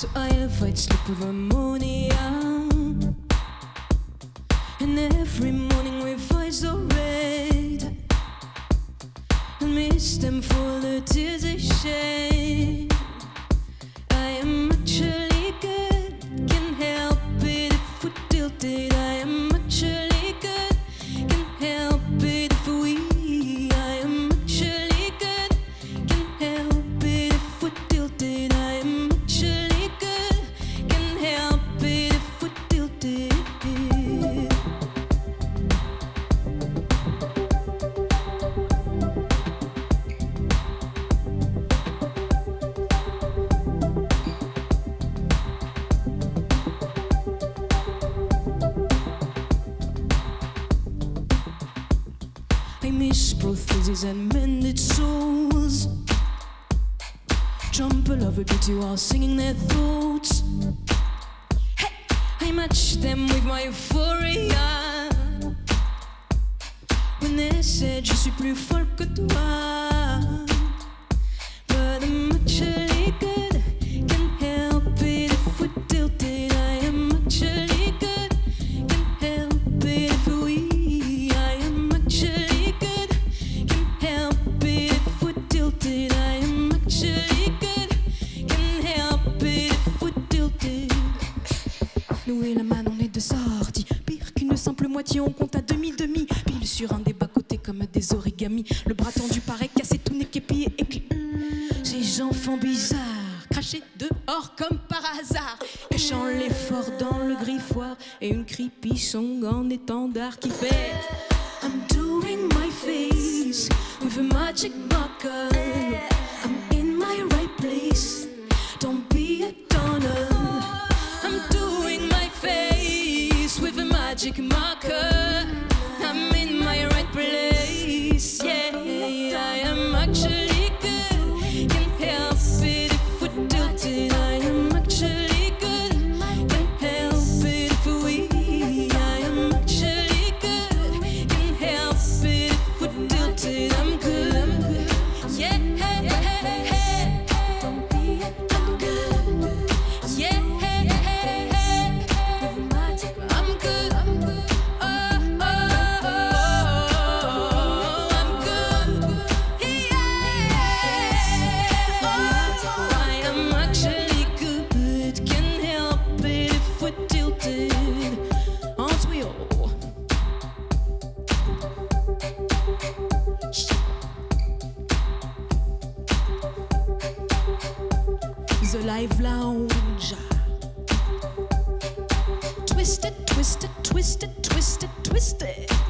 Своя фальшивая муния. And every morning we fight so red, and miss them for the tears they shed. I am actually good, can't help it if we're tilted. I am actually good, can't help it if we. I am actually good, can't help it if we're tilted. I am actually good, can't help it if we're tilted. Protheses and mended souls, jump all over beauty while singing their thoughts. Hey, I match them with my euphoria. When they said je suis plus fort que toi, but I'm actually good, can't help it if we're tilted. I am actually good, can't help it if we. Nous et la manne, on est deux sorties, pire qu'une simple moitié, on compte à demi-demi, pile sur un des bas-côtés comme des origamis, le bras tendu paraît cassé, tout n'est qu'épié, et puis ces enfants bizarres, crachés dehors comme par hasard, cachant l'effort dans le griffoir, et une creepy song en étendard qui fait I'm doing my face with a magic marker, I'm in my right place, don't be a donor. I'm doing my face with a magic marker, I'm in my right place, yeah, I am actually good, can't help it if we're tilted. I am actually good, can't help it if we. I am actually good, can't help it if we're tilted. I'm good, I'm good, yeah, don't be I'm good, yeah. The Live Lounge. Twisted, twisted, twisted, twisted, twisted.